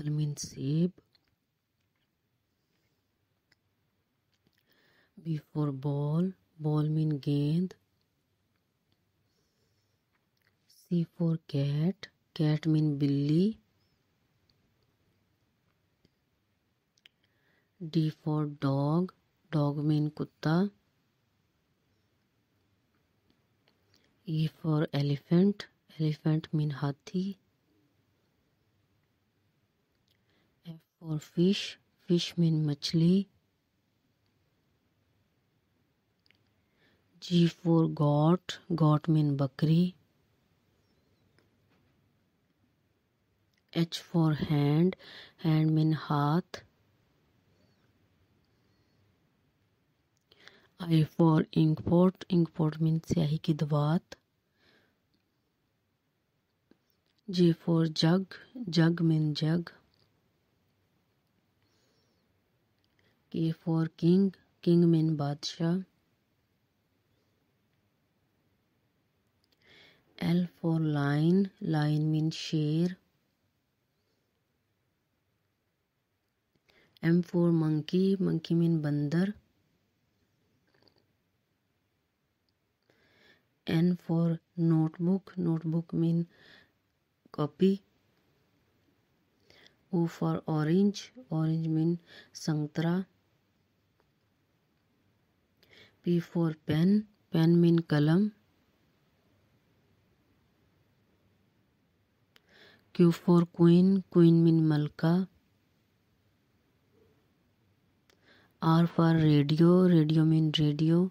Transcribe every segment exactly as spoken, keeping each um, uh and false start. بالمنسيب B for ball, ball mean गेंद. C for cat, cat mean बिल्ली. D for dog, dog mean कुत्ता. E for elephant, elephant mean हाथी. F for fish, fish mean मछली. G for goat, goat mean bakri. H for hand, hand mean haath. I for inkpot, inkpot mean स्याही की दवात. J for jug, jug mean jug. K for king, king mean बादशाह. L for lion, lion means sher. M for monkey, monkey means bandar. N for notebook, notebook means copy. O for orange, orange means santra. P for pen, pen means kalam. Q for queen, queen mean malka. R for radio, radio mean radio.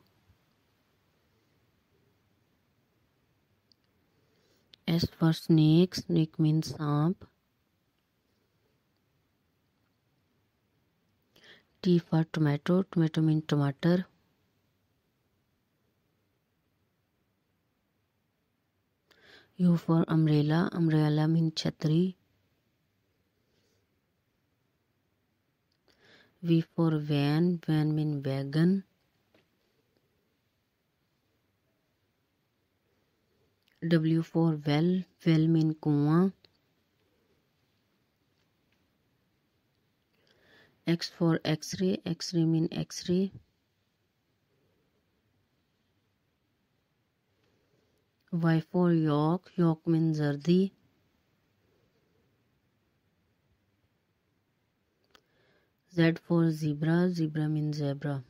S for snake, snake mean saap. T for tomato, tomato mean tomato. U for umbrella, umbrella means chhatri. V for van, van means wagon. W for well, well means kuan. X for x-ray, x-ray means x-ray. Y for York, York means Zardi. Z for zebra, zebra means zebra.